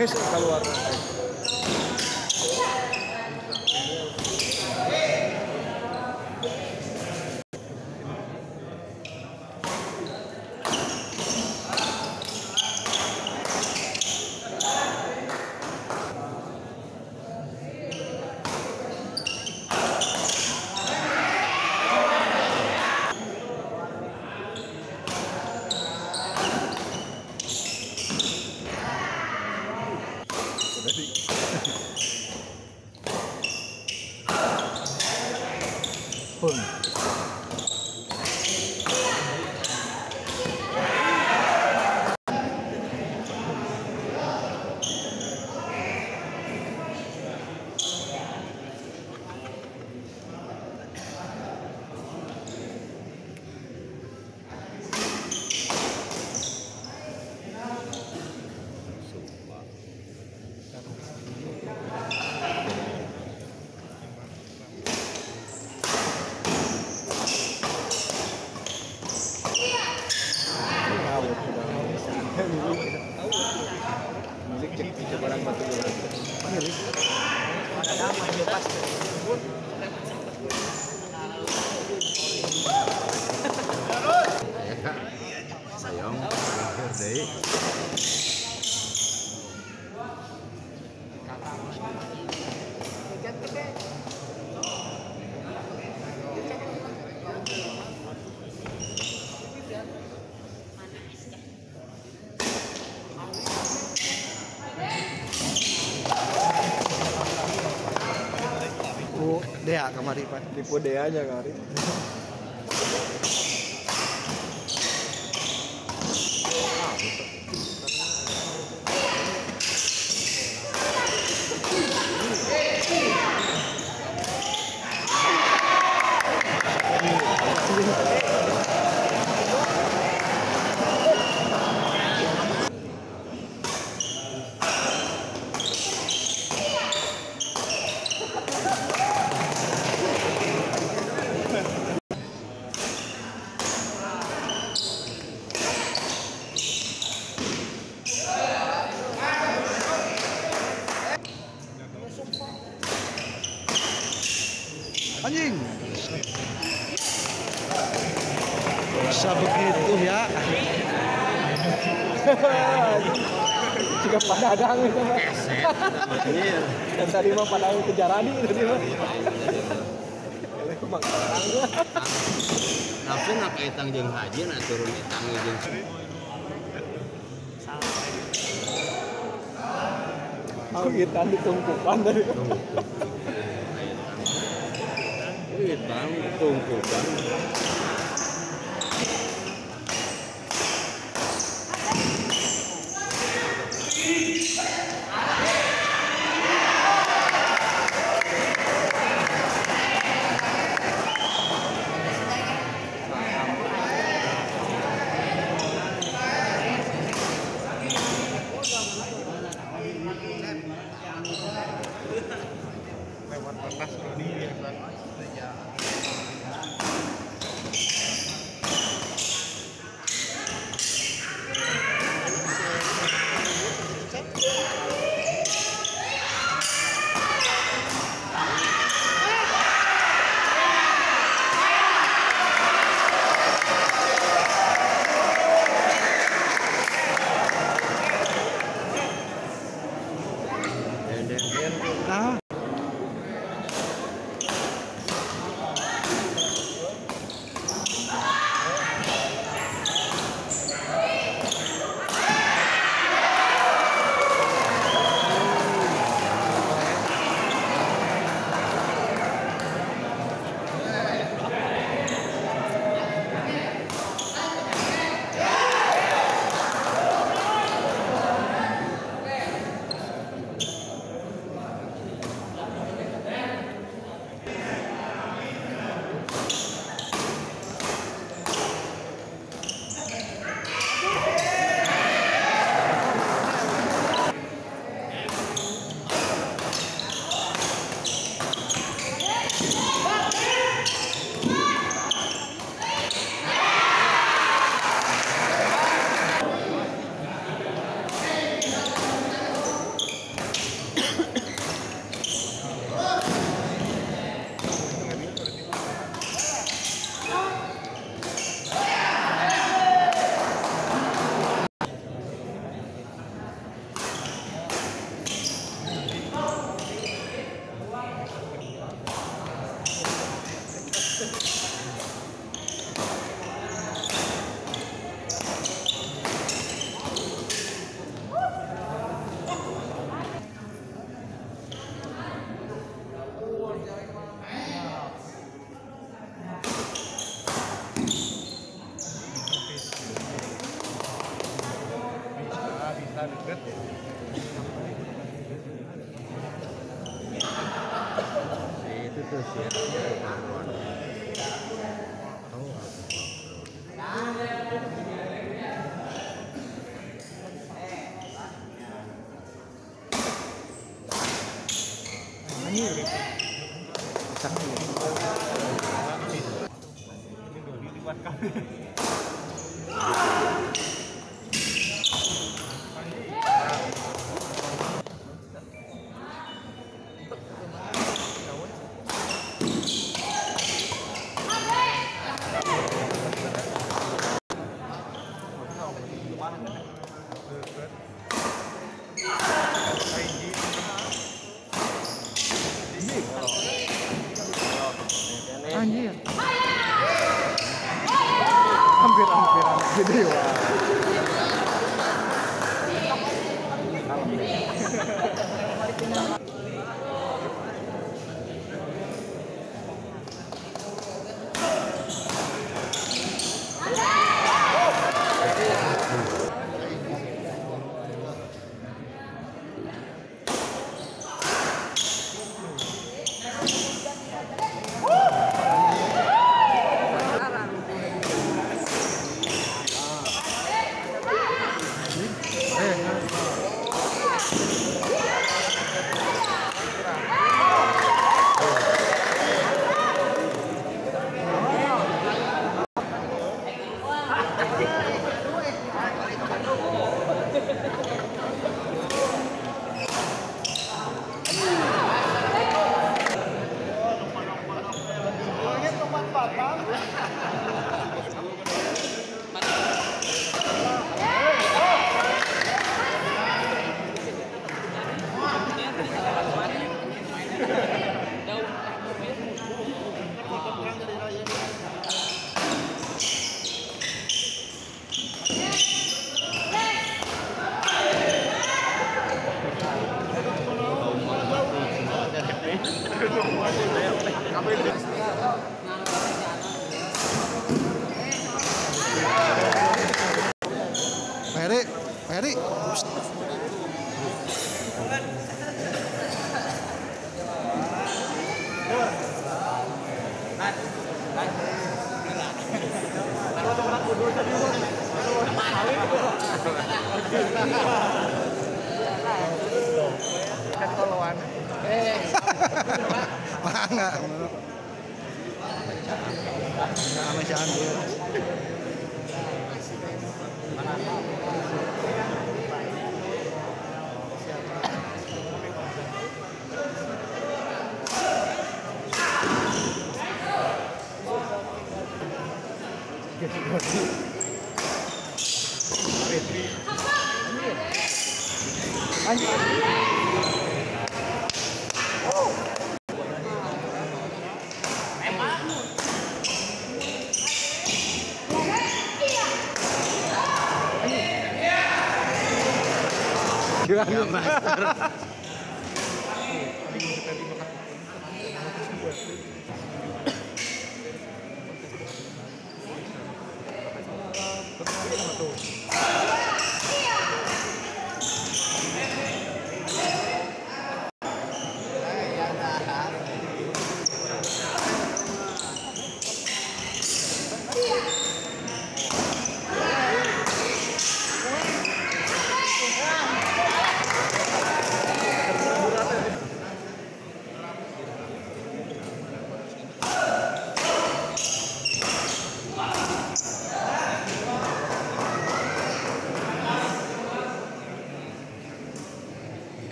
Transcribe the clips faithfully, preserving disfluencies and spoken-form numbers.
He's a Dea kemarin Pak, tipe Dea aja kemarin. Anjing. Bisa begitu ya. Jika padahal itu. Dan tadi mah padahal kejaran ini tadi mah. Eleh mah karang. Tapi nak kaitang jeung haji na turun etang jeung. Salah. Kuitan ditungkupan tadi. Bang, tunggu bang. Halo.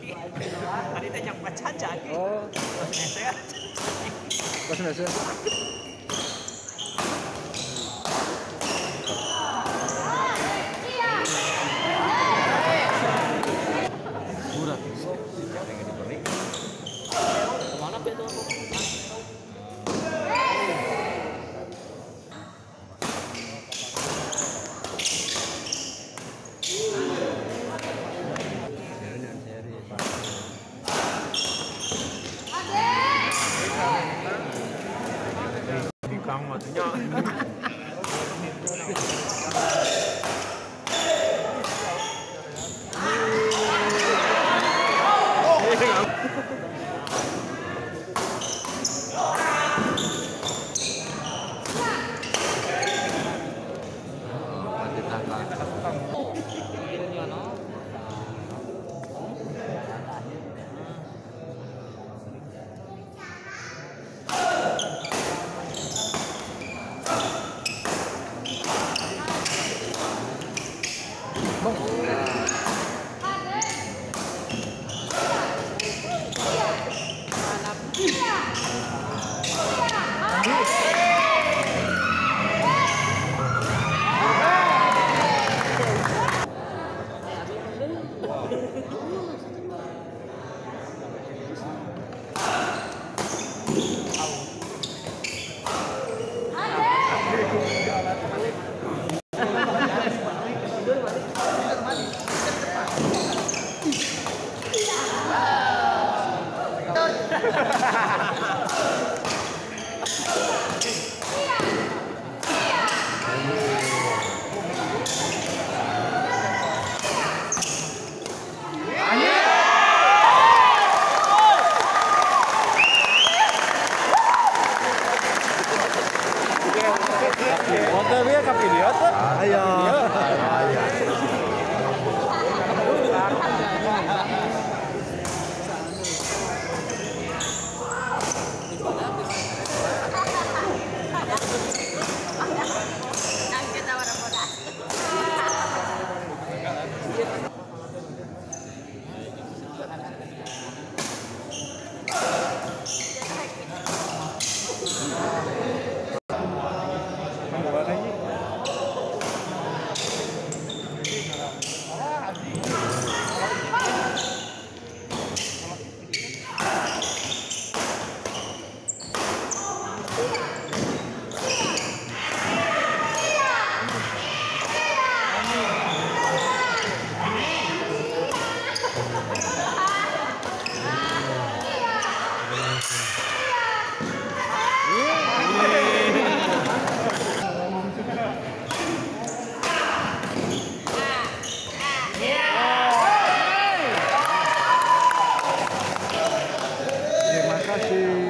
tadi teh yang pacan jadi. Oh. Pasan nasi. Murah. Yang diberi. Kemana itu? Terima kasih.